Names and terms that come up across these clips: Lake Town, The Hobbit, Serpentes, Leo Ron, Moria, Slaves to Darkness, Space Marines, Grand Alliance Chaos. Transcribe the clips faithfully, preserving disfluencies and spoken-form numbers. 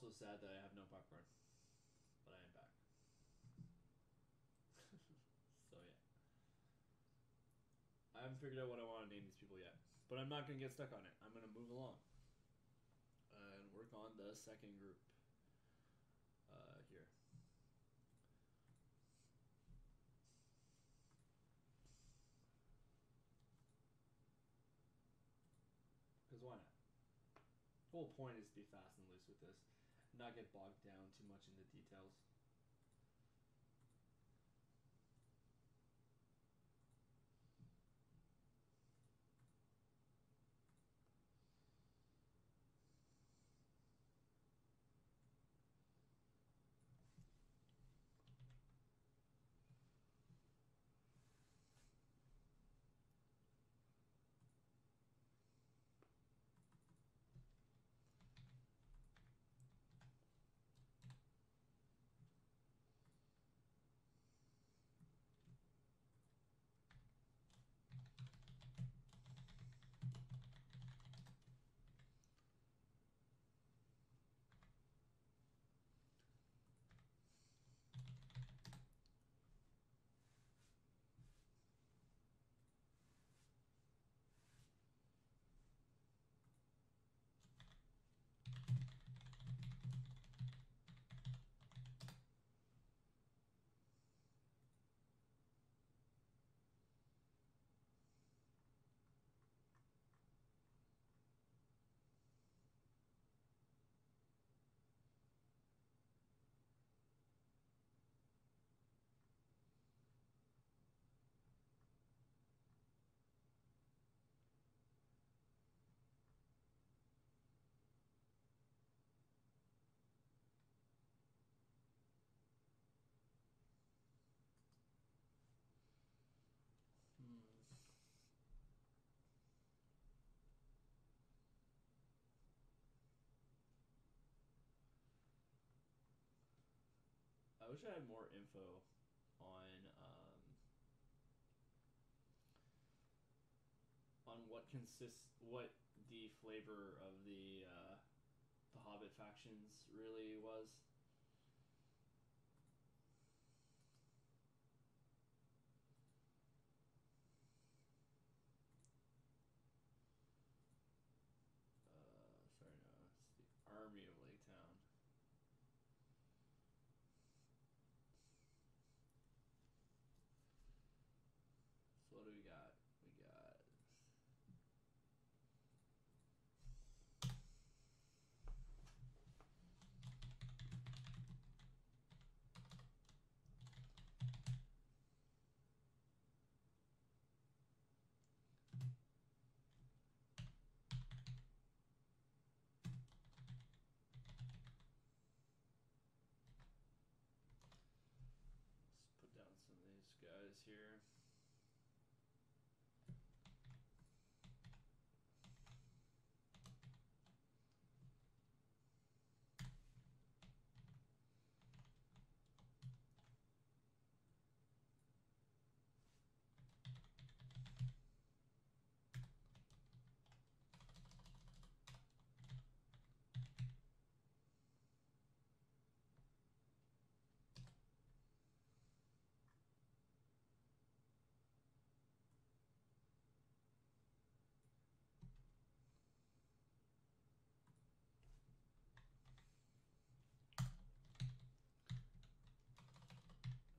also sad that I have no popcorn, but I am back. So yeah. I haven't figured out what I want to name these people yet, but I'm not going to get stuck on it. I'm going to move along uh, and work on the second group uh, here. Because why not? The whole point is to be fast and loose with this, not get bogged down too much in the details. Hmm. I wish I had more info on um, on what consists, what the flavor of the uh, the Hobbit factions really was. Army of Lake Town. So what do we got? We got some of these guys here.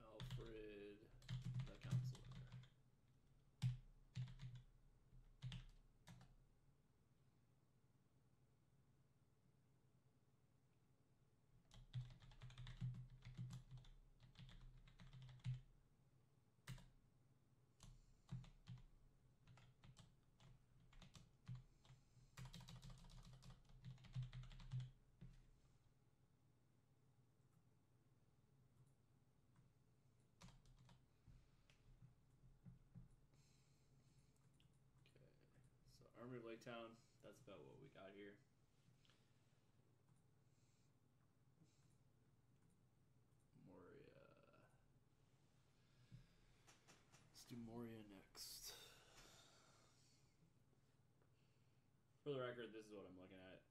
Alfred, the counselor. So Army of Lake Town, that's about what we got here. Moria. Let's do Moria next. For the record, this is what I'm looking at.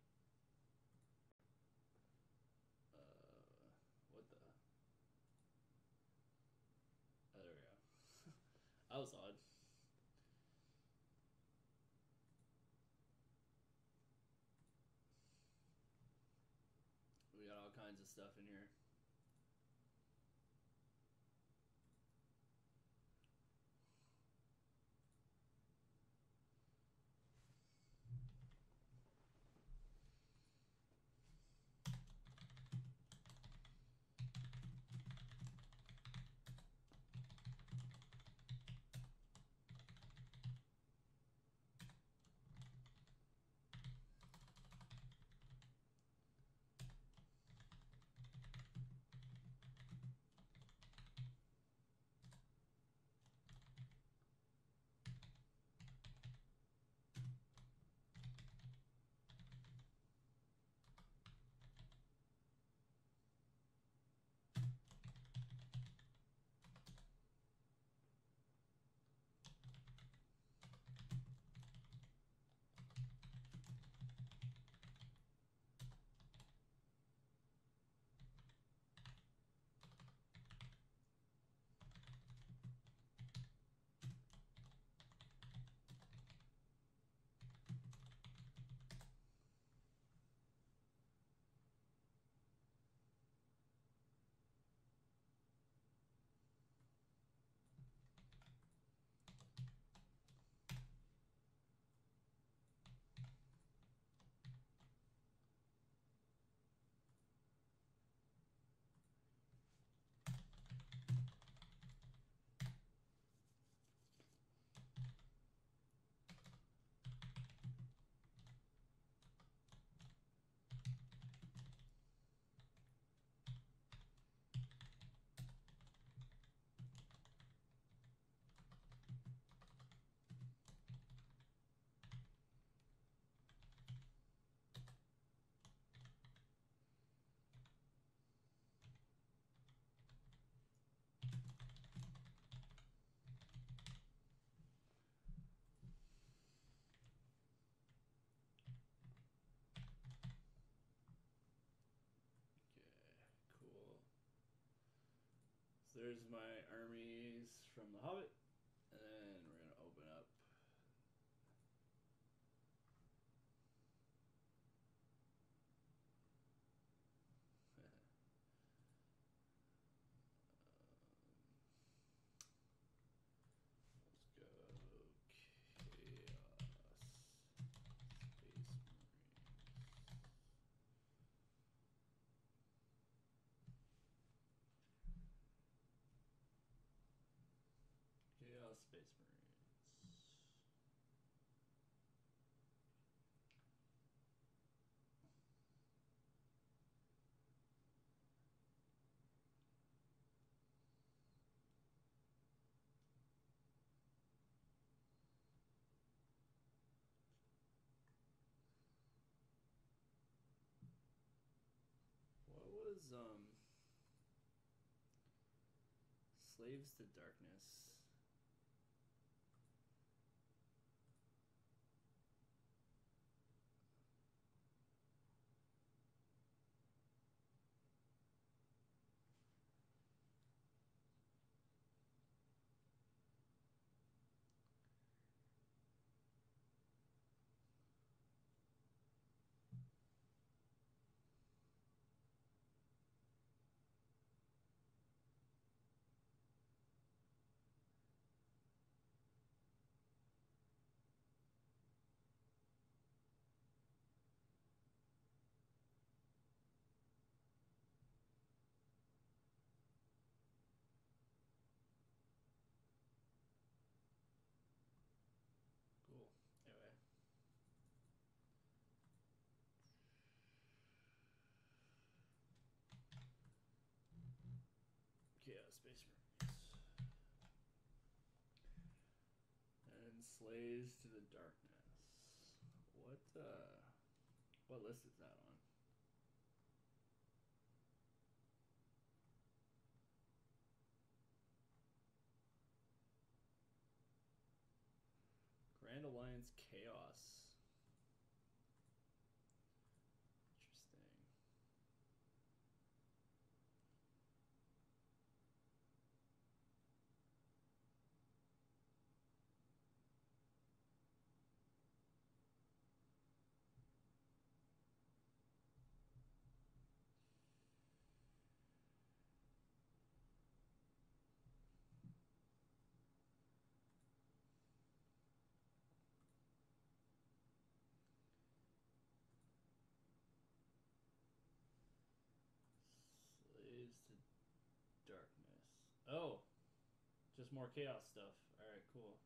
was odd. We got all kinds of stuff in here. So there's my armies from The Hobbit, and then we're going to open up. um, let's go Chaos, Space Marines. Chaos Space Marines. What was um Slaves to Darkness? Cool. Anyway. Okay, uh, Space Marines. And Slaves to the Darkness. What uh what list is that on? Grand Alliance Chaos. Interesting. there's more chaos stuff. Alright, cool.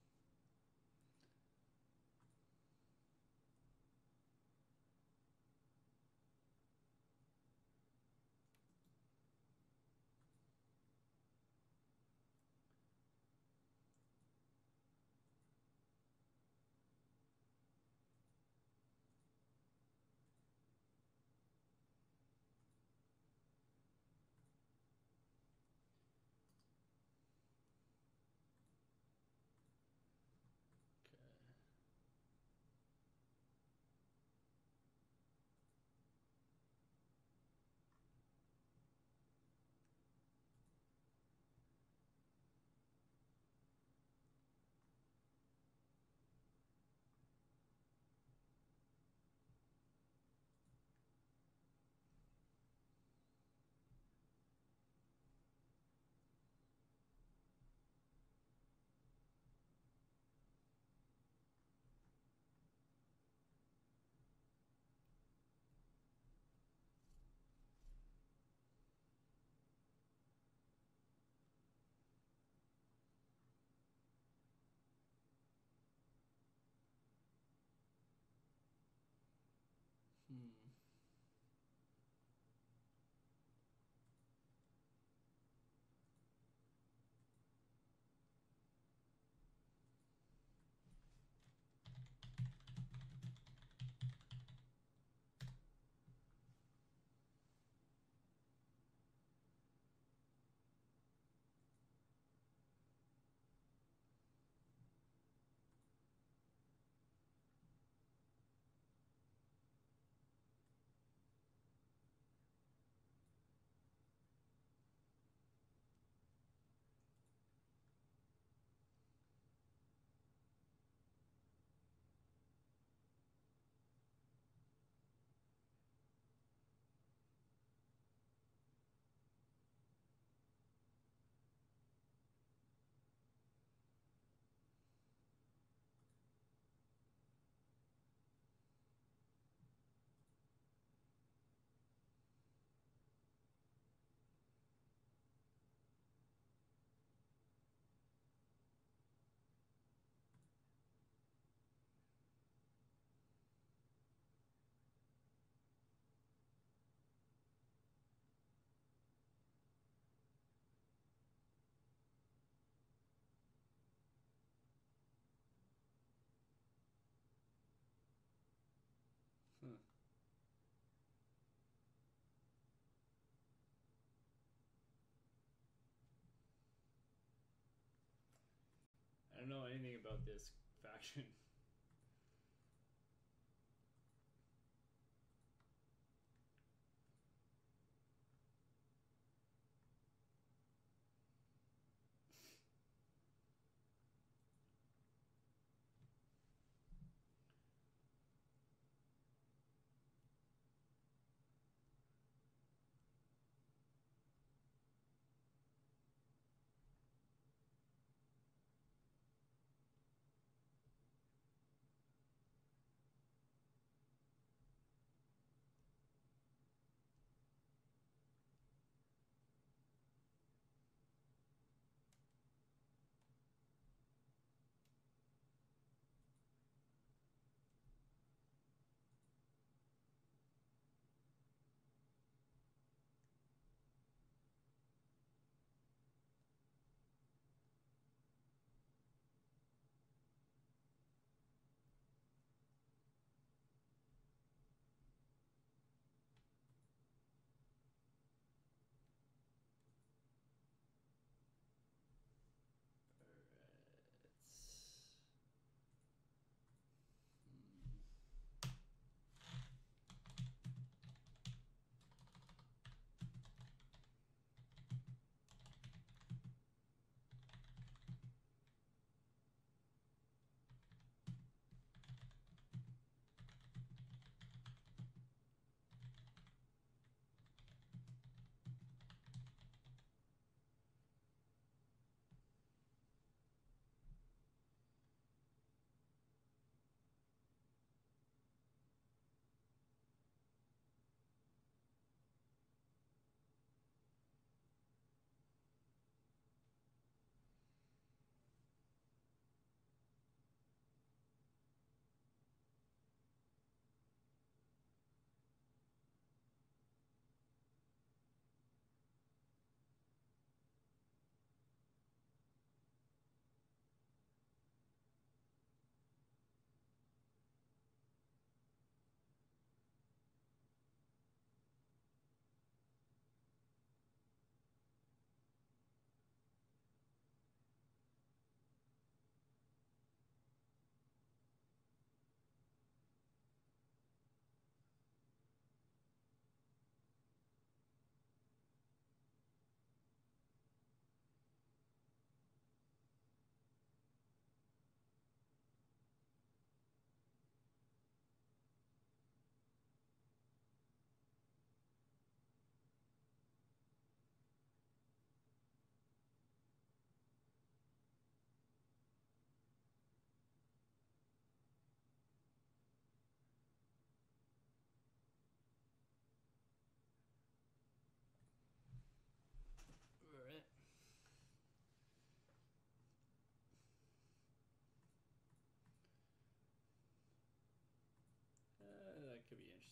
Hmm. Huh. I don't know anything about this faction.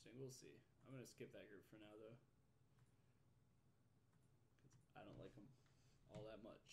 interesting. We'll see. I'm going to skip that group for now, though. Because I don't like them all that much.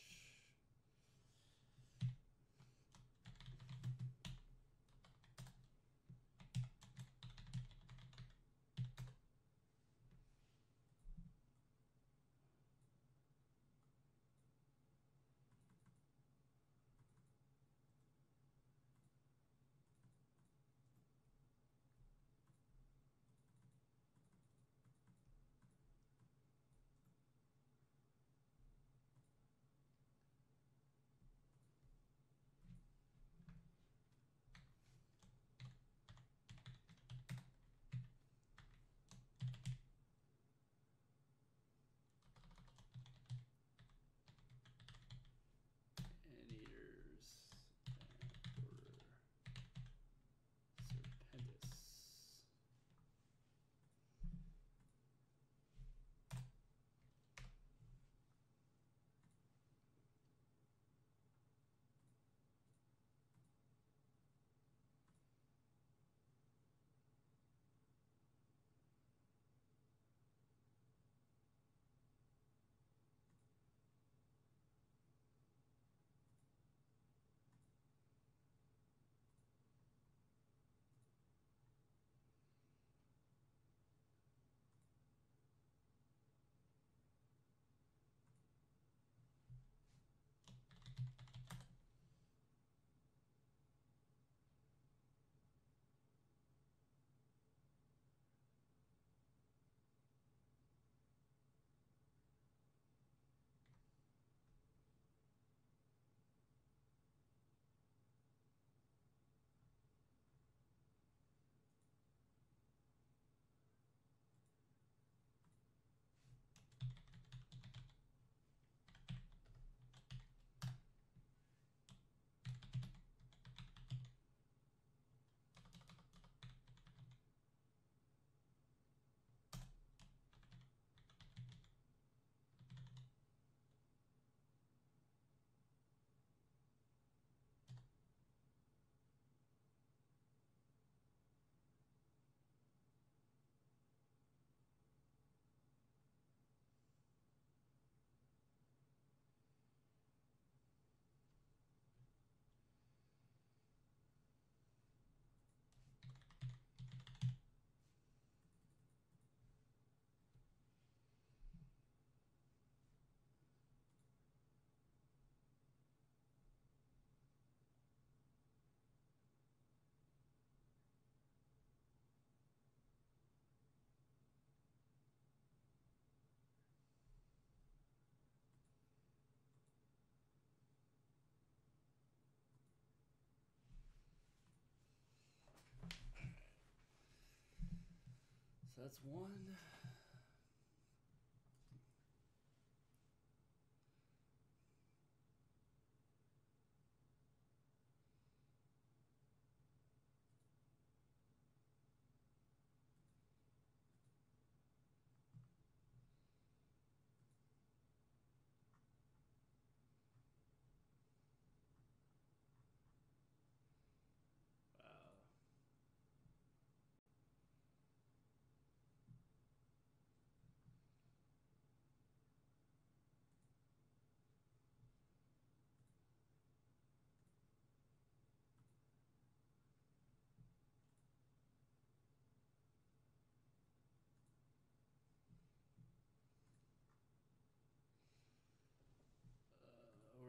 So that's one.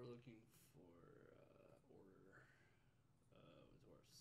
Looking for uh, order uh, with horse.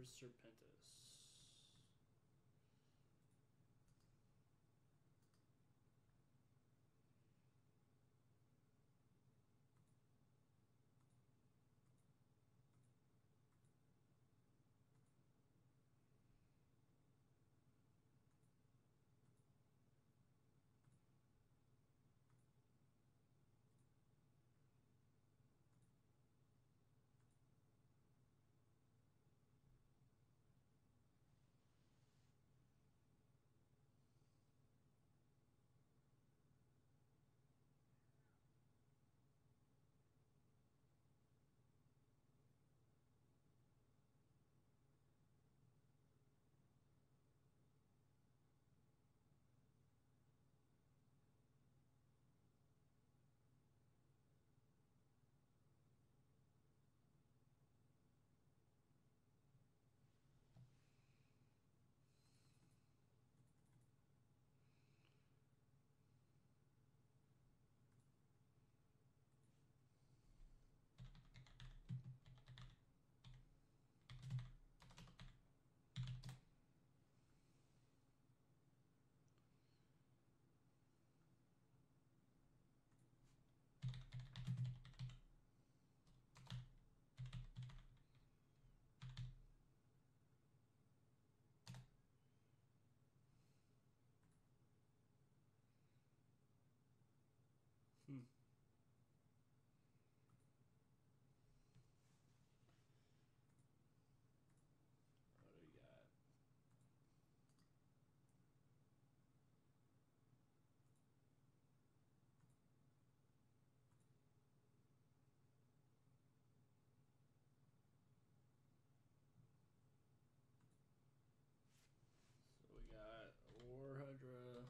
Where's Serpentes? Hmm. What do we got? So we got a War Hydra.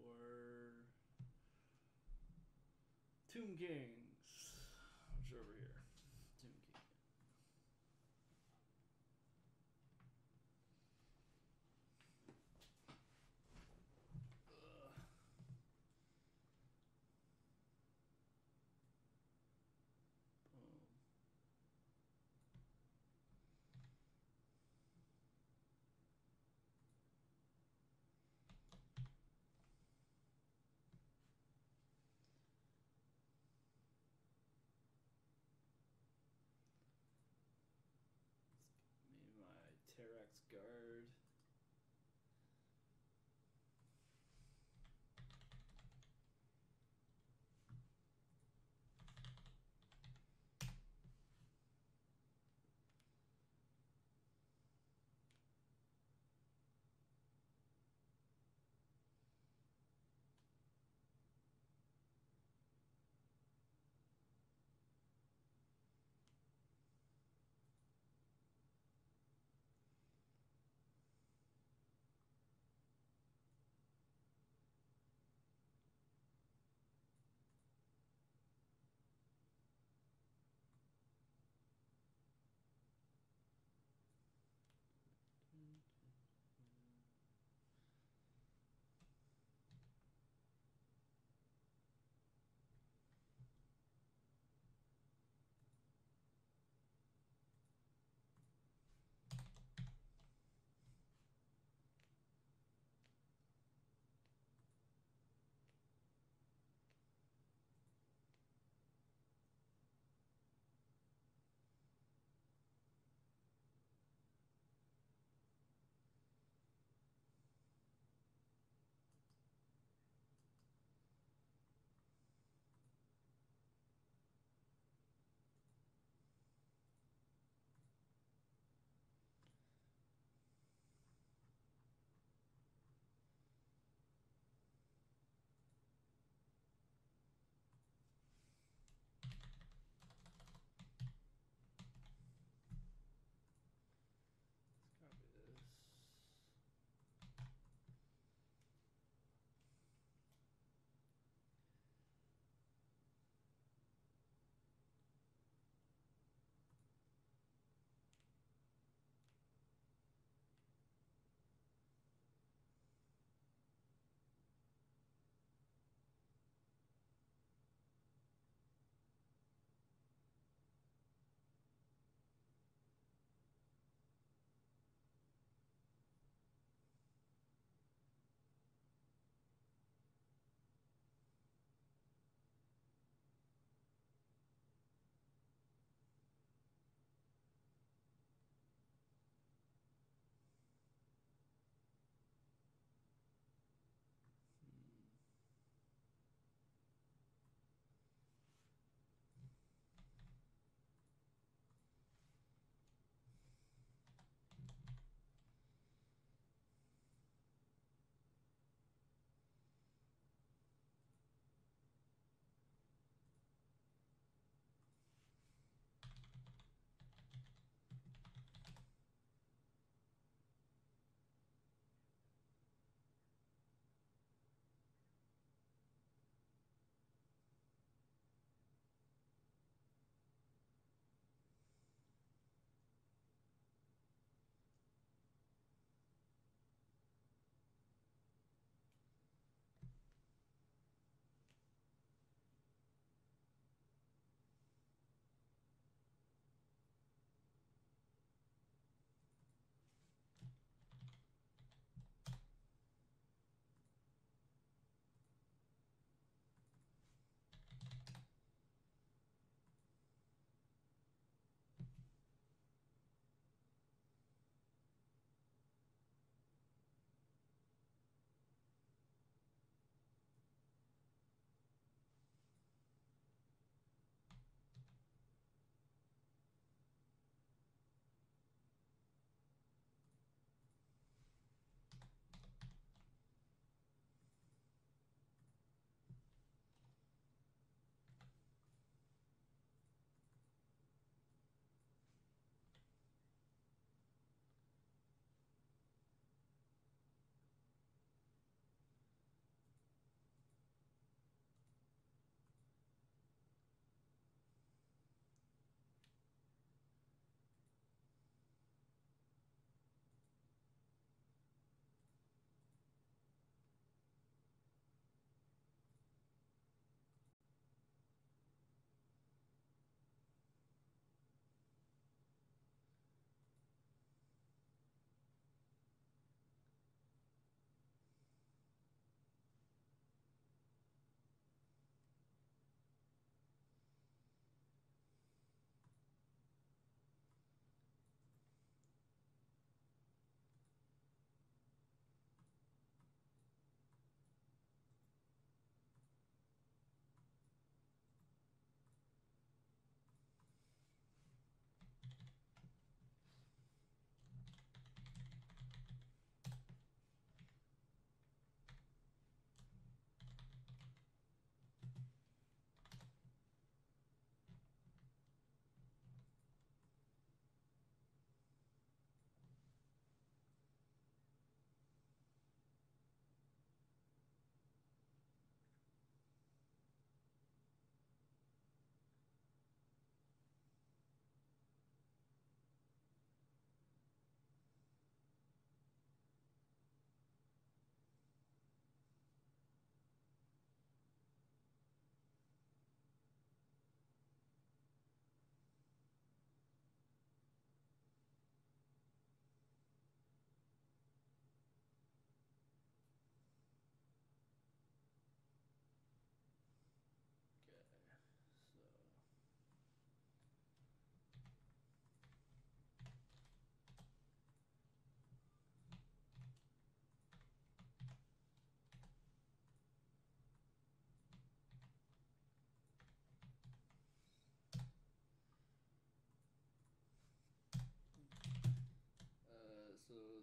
Lord, for Tomb Kings, which are over here. Tomb King.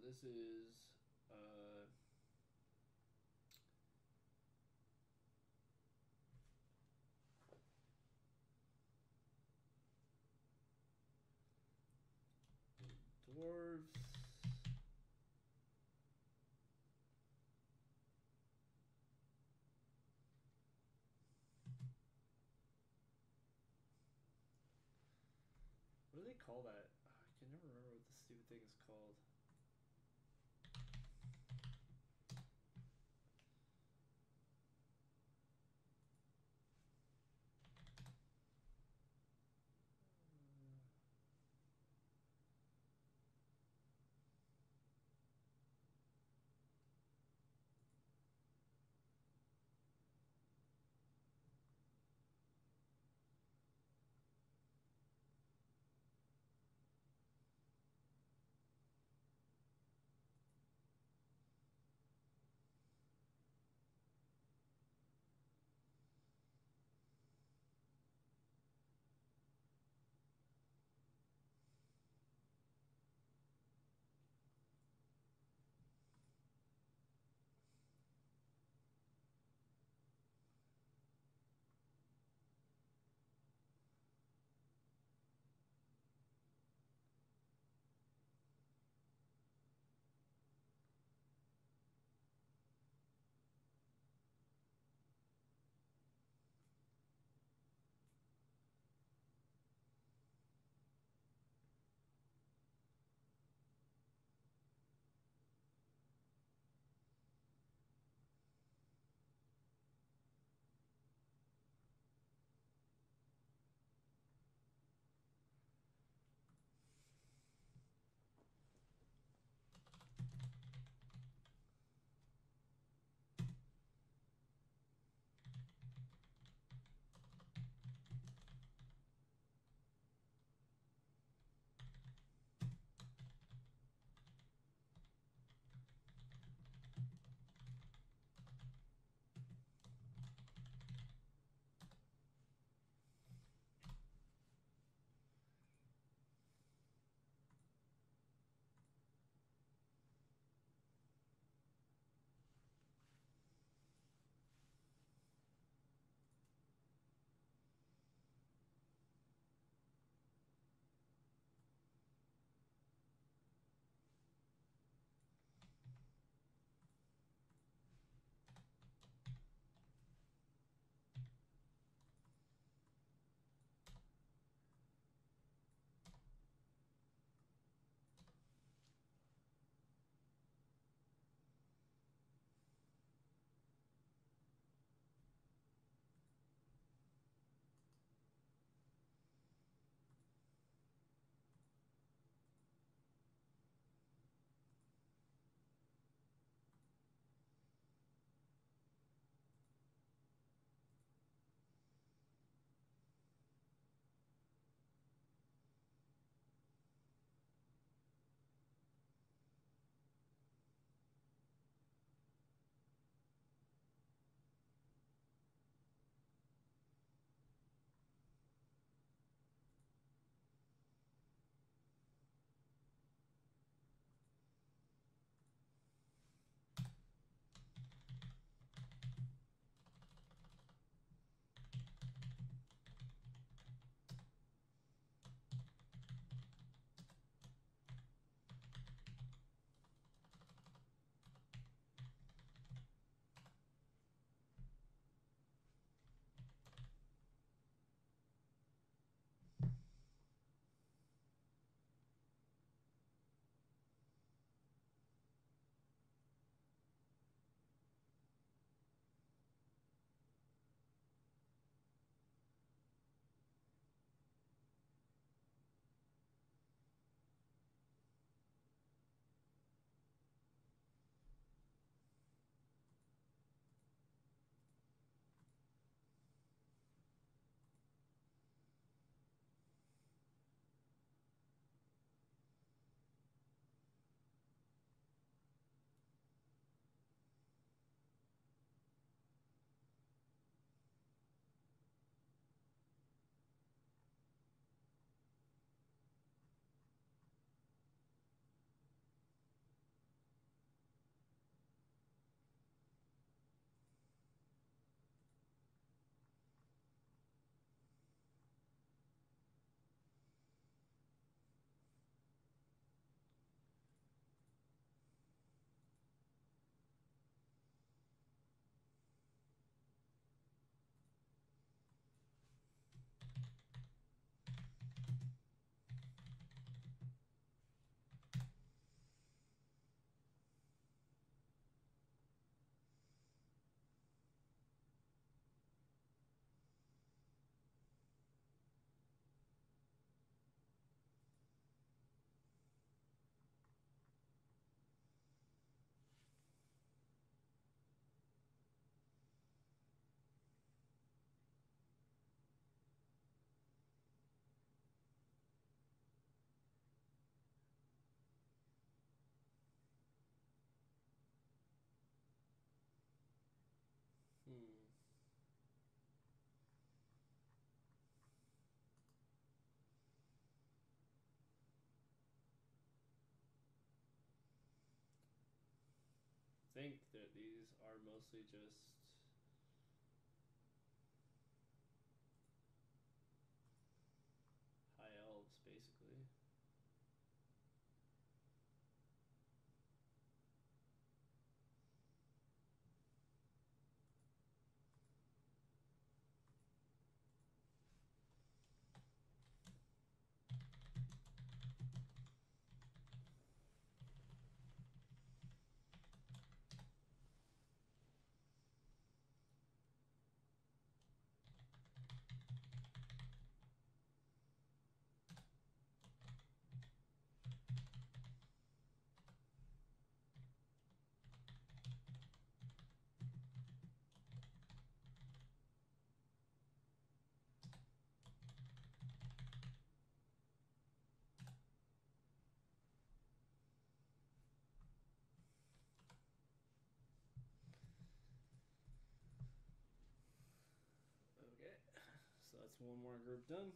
this is uh, dwarves. What do they call that? I can never remember what the stupid thing is called. think that these are mostly just high elves, basically. Okay, so that's one more group done.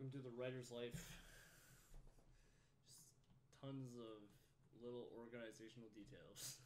Welcome to the writer's life. Just tons of little organizational details.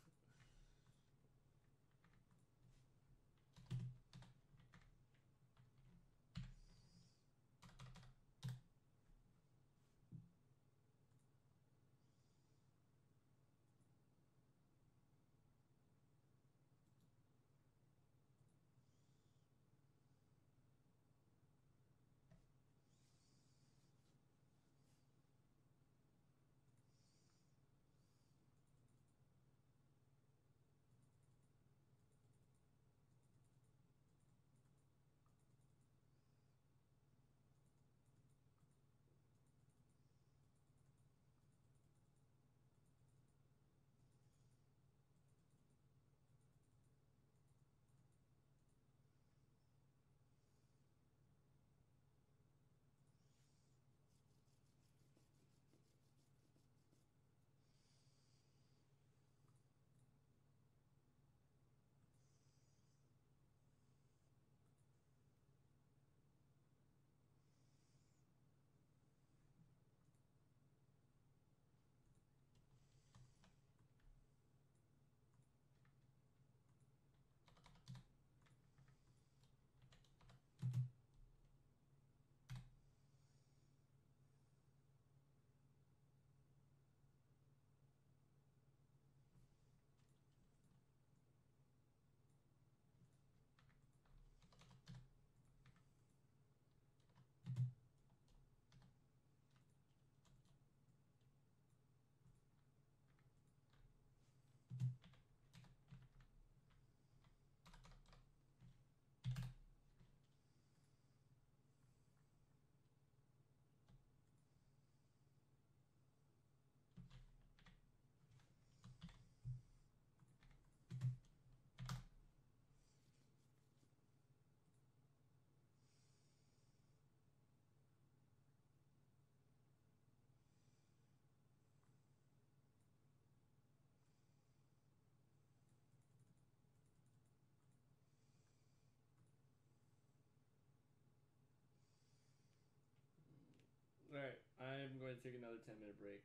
ahead and take another ten minute break,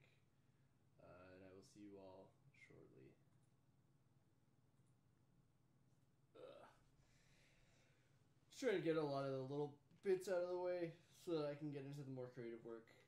uh, and I will see you all shortly. Ugh. Just trying to get a lot of the little bits out of the way so that I can get into the more creative work.